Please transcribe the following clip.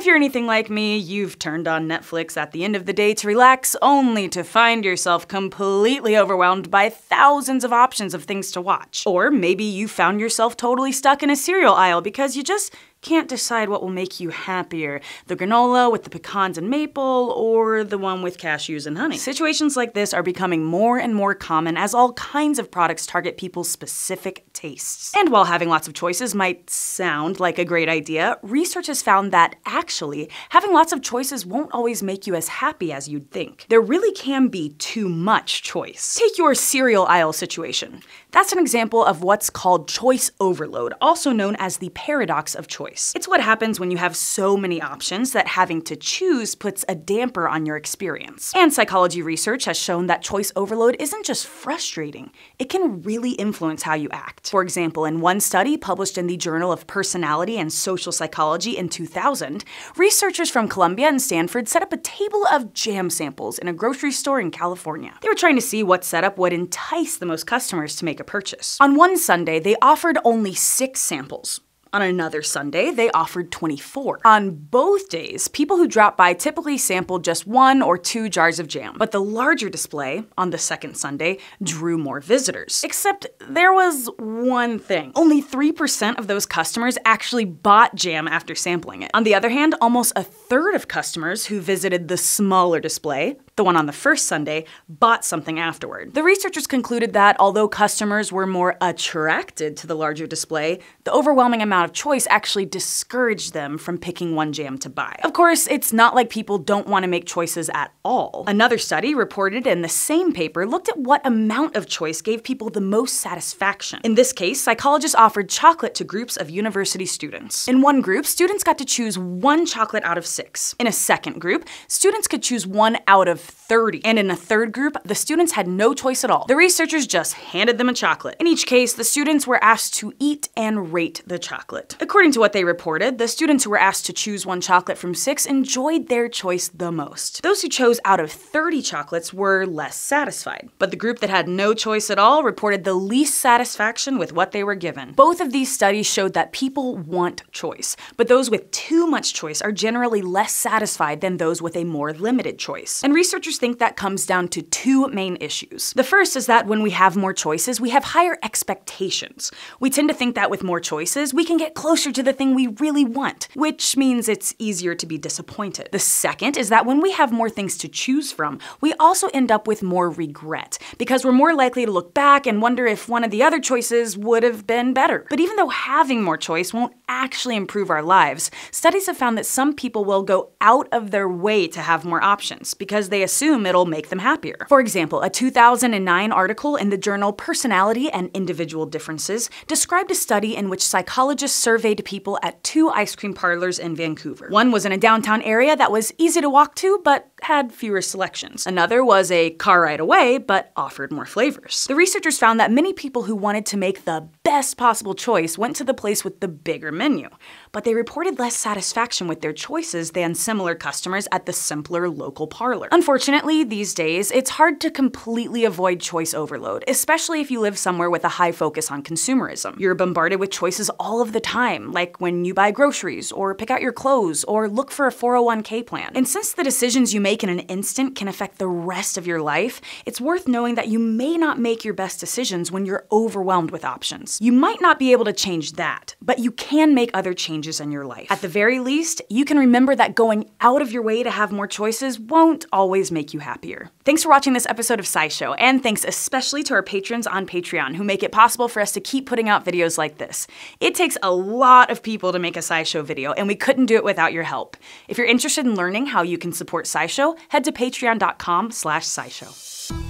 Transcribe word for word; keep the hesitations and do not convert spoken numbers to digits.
If you're anything like me, you've turned on Netflix at the end of the day to relax, only to find yourself completely overwhelmed by thousands of options of things to watch. Or maybe you found yourself totally stuck in a cereal aisle because you just can't decide what will make you happier, the granola with the pecans and maple, or the one with cashews and honey. Situations like this are becoming more and more common as all kinds of products target people's specific tastes. And while having lots of choices might sound like a great idea, research has found that actually, having lots of choices won't always make you as happy as you'd think. There really can be too much choice. Take your cereal aisle situation. That's an example of what's called choice overload, also known as the paradox of choice. It's what happens when you have so many options that having to choose puts a damper on your experience. And psychology research has shown that choice overload isn't just frustrating, it can really influence how you act. For example, in one study published in the Journal of Personality and Social Psychology in two thousand, researchers from Columbia and Stanford set up a table of jam samples in a grocery store in California. They were trying to see what setup would entice the most customers to make a purchase. On one Sunday, they offered only six samples. On another Sunday, they offered twenty-four. On both days, people who dropped by typically sampled just one or two jars of jam. But the larger display, on the second Sunday, drew more visitors. Except there was one thing. Only three percent of those customers actually bought jam after sampling it. On the other hand, almost a third of customers who visited the smaller display, the one on the first Sunday, bought something afterward. The researchers concluded that although customers were more attracted to the larger display, the overwhelming amount of choice actually discouraged them from picking one jam to buy. Of course, it's not like people don't want to make choices at all. Another study reported in the same paper looked at what amount of choice gave people the most satisfaction. In this case, psychologists offered chocolate to groups of university students. In one group, students got to choose one chocolate out of six. In a second group, students could choose one out of thirty. And in a third group, the students had no choice at all. The researchers just handed them a chocolate. In each case, the students were asked to eat and rate the chocolate. According to what they reported, the students who were asked to choose one chocolate from six enjoyed their choice the most. Those who chose out of thirty chocolates were less satisfied, but the group that had no choice at all reported the least satisfaction with what they were given. Both of these studies showed that people want choice, but those with too much choice are generally less satisfied than those with a more limited choice. And researchers think that comes down to two main issues. The first is that when we have more choices, we have higher expectations. We tend to think that with more choices, we can get closer to the thing we really want, which means it's easier to be disappointed. The second is that when we have more things to choose from, we also end up with more regret, because we're more likely to look back and wonder if one of the other choices would have been better. But even though having more choice won't actually improve our lives, studies have found that some people will go out of their way to have more options, because they assume it'll make them happier. For example, a two thousand nine article in the journal Personality and Individual Differences described a study in which psychologists surveyed people at two ice cream parlors in Vancouver. One was in a downtown area that was easy to walk to, but had fewer selections. Another was a car ride away, but offered more flavors. The researchers found that many people who wanted to make the best possible choice went to the place with the bigger menu, but they reported less satisfaction with their choices than similar customers at the simpler local parlor. Unfortunately, these days, it's hard to completely avoid choice overload, especially if you live somewhere with a high focus on consumerism. You're bombarded with choices all of the time, like when you buy groceries, or pick out your clothes, or look for a four oh one K plan. And since the decisions you make in an instant can affect the rest of your life, it's worth knowing that you may not make your best decisions when you're overwhelmed with options. You might not be able to change that, but you can make other changes in your life. At the very least, you can remember that going out of your way to have more choices won't always make you happier. Thanks for watching this episode of SciShow, and thanks especially to our patrons on Patreon who make it possible for us to keep putting out videos like this. It takes a lot of people to make a SciShow video, and we couldn't do it without your help. If you're interested in learning how you can support SciShow, head to patreon dot com slash SciShow.